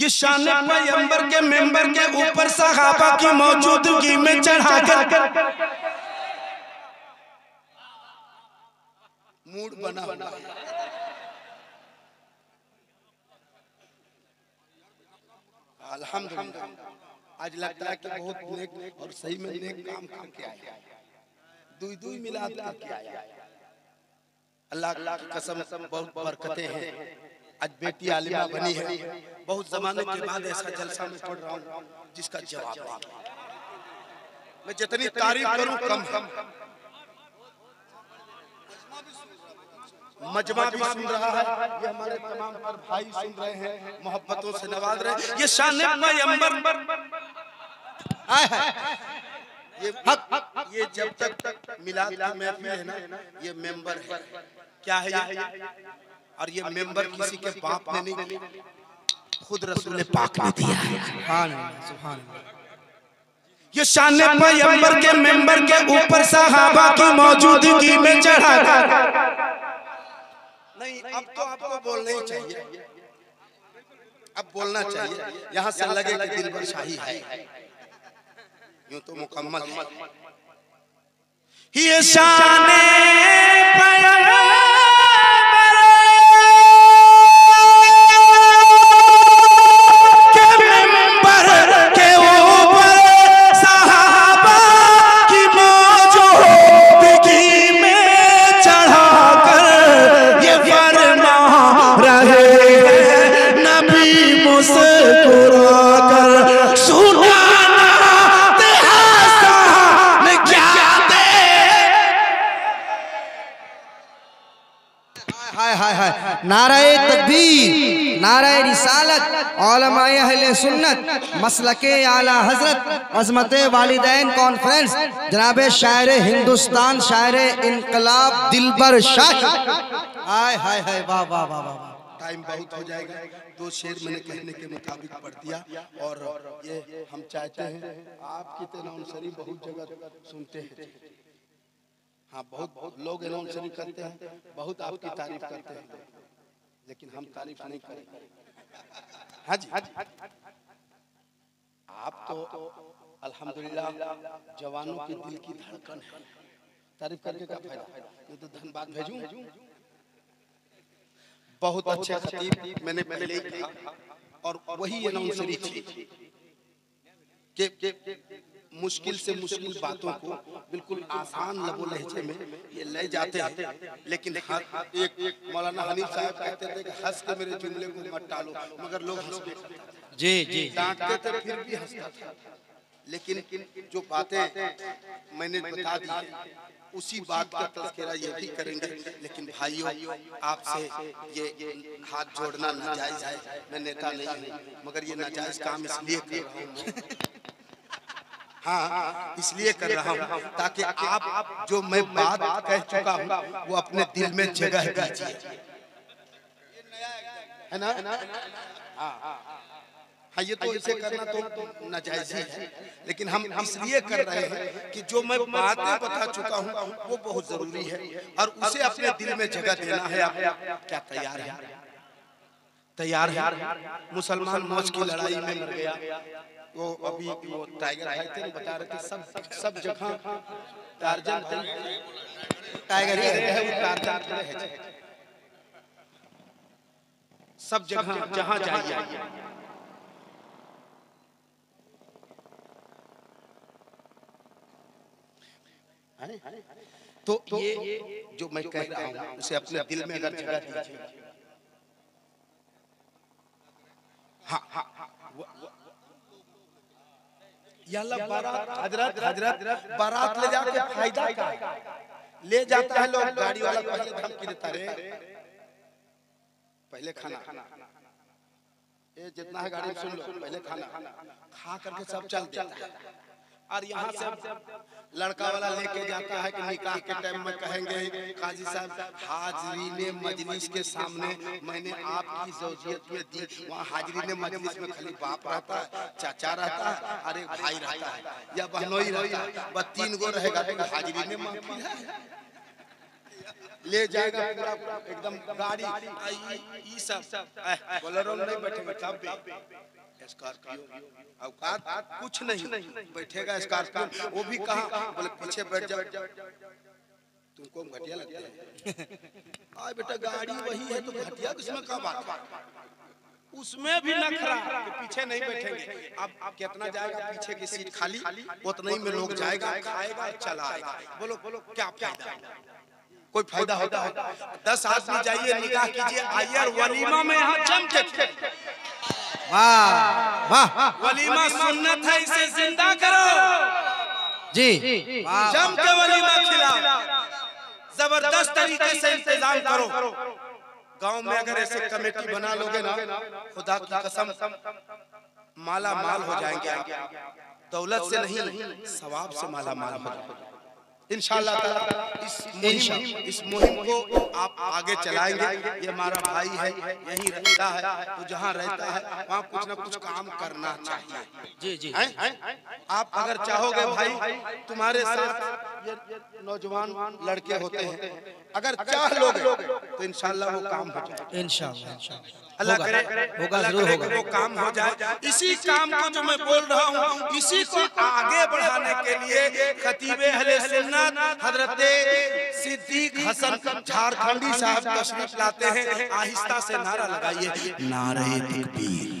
ये शान पैगंबर के मेंबर के ऊपर सहाबा की मौजूदगी में चढ़ाकर मूड बना अल्हम्दुलिल्लाह। आज लगता है कि बहुत नेक और सही में नेक काम करके आया, दुई दुई मिलाद करके आया। अल्लाह की कसम बहुत बरकतें हैं। आज बेटी आलिमा बनी है। बहुत जमाने के बाद ऐसा जलसा में पढ़ रहा हूँ जिसका जवाब नहीं। मैं जितनी तारीफ करूँ कम। मजमा भी सुन रहा है, ये हमारे तमाम पर भाई सुन रहे हैं, मोहब्बतों से नवाज रहे हैं। ये शान पैगंबर ये जब तक मिलाद की महफिल है ना, ये मेंबर है। क्या है? और ये मेंबर किसी के बाप ने नहीं दिया, खुद रसूल पाक ने दिया है। सुभान अल्लाह। ये शान पैगंबर के मेंबर के ऊपर सहाबा की मौजूदगी में चढ़ा नहीं। अब तो आपको बोलना ही चाहिए, अब बोलना चाहिए। यहाँ से लगे कि दिल पर शाही है, यूं तो मुकम्मल है। ये शान पैगंबर नाराए तकबीर, नाराए रिसालत, उलमाए अहले सुन्नत, मसलके आला हजरत, अजमत वालिदैन कॉन्फ्रेंस, जनाब शायर हिंदुस्तान, शायर इनकलाब, दिलबर शाह। हाय हाय हाय, वाह वाह वाह वाह। टाइम बहुत हो जाएगा, दो शेर मैंने कहने के मुताबिक पढ़ दिया। और ये हम चाहते हैं आपकी तनाउनसरी बहुत जगह सुनते हैं। हाँ, बहुत लोग अनाउंसरी करते हैं, बहुत आपकी तारीफ करते हैं, लेकिन हम तारीफ नहीं करेंगे। हाँ जी, आप तो अल्हम्दुलिल्लाह जवानों के दिल की धड़कन है। तारीफ करके क्या फायदा? मैं तो धन्यवाद भेजूं। बहुत अच्छे खतीब मैंने पहले ही कहा और वही अनाउंसरी थी कि मुश्किल से मुश्किल बातों को बिल्कुल आसान लबो लहजे में ये ले जाते हैं। लेकिन एक मौलाना हनीफ साहब कहते थे कि हंस के मेरे जुमले को मत टालो, मगर लोग हंसते थे। जी, डांटते थे फिर भी हंसता था। लेकिन जो बातें मैंने बता दी उसी बात का तस्करा ये भी करेंगे। लेकिन भाइयों, आपसे ये हाथ जोड़ना नाजायज है। मैं नेता नहीं हूँ, मगर ये नाजायज काम इसलिए कर रहा हूँ। हाँ, इसलिए कर रहा हूँ ताकि आप जो मैं बात कह चुका हूँ वो अपने दिल में जगह दीजिए, है ना? हाँ, ये तो इसे करना तो नाजायज ही है। लेकिन हम इसलिए कर रहे हैं कि जो मैं बातें बता चुका हूँ वो बहुत जरूरी है और उसे अपने दिल में जगह देना है। आप क्या तैयार हैं? तैयार है। मुसलमान मौज की लड़ाई में मर गया। वो अभी वो टाइगर आए थे, बता रहे थे सब जगह टाइगर ही है, वो टाइगर है सब जगह जहां जाइए। तो ये जो मैं कह रहा हूँ उसे अपने दिल में अगर जगह दीजिए। बारात ले जाके फायदा क्या ले जाता है? लोग गाड़ी वाला पहले धमकी देता है, पहले खाना ये जितना है गाड़ी सुन लो, पहले खाना खा करके सब चल जाता है। और यहाँ से लड़का वाला लेके जाता है कि निकाह के टाइम में कहेंगे काजी साहब हाजरी ने मजलिस के सामने मैंने आपकी ज़ौजियत में दी। वहाँ हाजरी ने मजलिस में खाली बाप रहता है, चाचा रहता है और एक भाई रहता है या बहनोई रहता है, बस 3 गो रहेगा। तो हाजरी ने माफी है ले जाएगा पूरा एकदम गाड़ी ई सब बोलेरो नहीं बैठेगा तब स्कॉर्पियो औकात कुछ नहीं बैठेगा स्कॉर्पियो। वो भी कहा बोले पीछे बैठ जाओ तुमको घटिया लगता है। आ बेटा गाड़ी वही है तो घटिया उसमें क्या बात, उसमें भी नखरा तो पीछे नहीं बैठेंगे। अब कितना जाएगा पीछे की सीट खाली उतने में लोग जाएगा खाएगा चलाएगा। बोलो बोलो क्या फायदा, कोई फायदा होता है? 10 आदमी जाइए निकाह कीजिए आयर वलीमा में यहाँ जम के वाह वाह वलीमा सुन्नत है इसे जिंदा करो जी, जम के वलीमा खिलाओ, जबरदस्त तरीके से इंतजाम करो। गांव में अगर ऐसे कमेटी बना लोगे ना खुदा की कसम माला माल हो जाएंगे। दौलत से नहीं सवाब से माला माल हो जाएंगे इंशाल्लाह ताला। इस मुहिम को आप आगे चलाएंगे। ये हमारा भाई है यही रहता है तो जहाँ रहता है वहाँ कुछ ना कुछ काम करना चाहिए जी जी। आप अगर चाहोगे भाई तुम्हारे साथ नौजवान लड़के होते हैं अगर चाह लोगे तो इंशाल्लाह वो काम हो जाए। इंशाल्लाह अल्लाह करे वो काम हो जाए। इसी काम को जो मैं बोल रहा हूँ इसी को आगे बढ़ाने के लिए खतीबे अहले सुन्नत हजरत सिद्दीक हसन झारखंडी साहब तशरीफ लाते हैं। आहिस्ता से नारा लगाइए नारे तकबीर।